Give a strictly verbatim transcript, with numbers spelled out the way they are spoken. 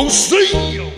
will see you.